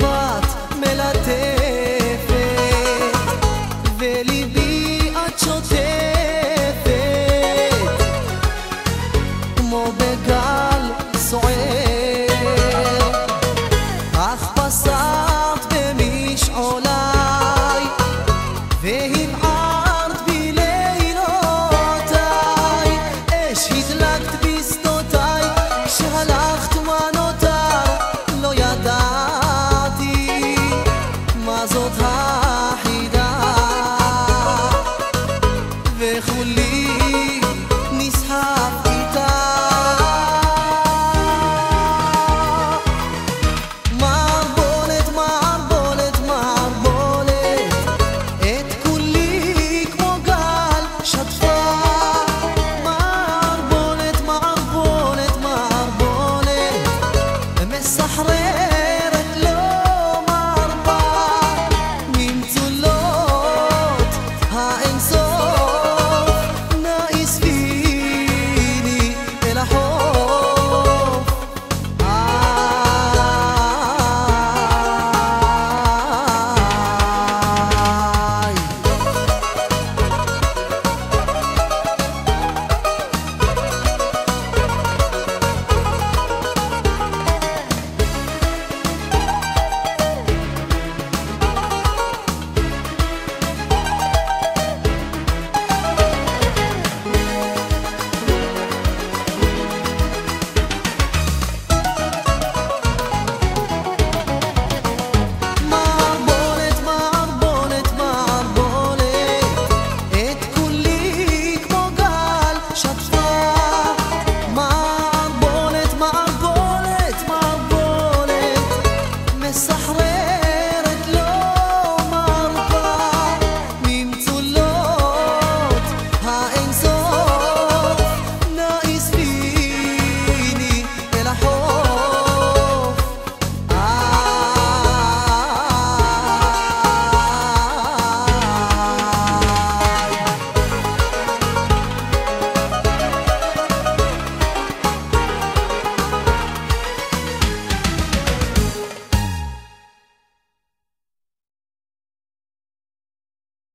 ما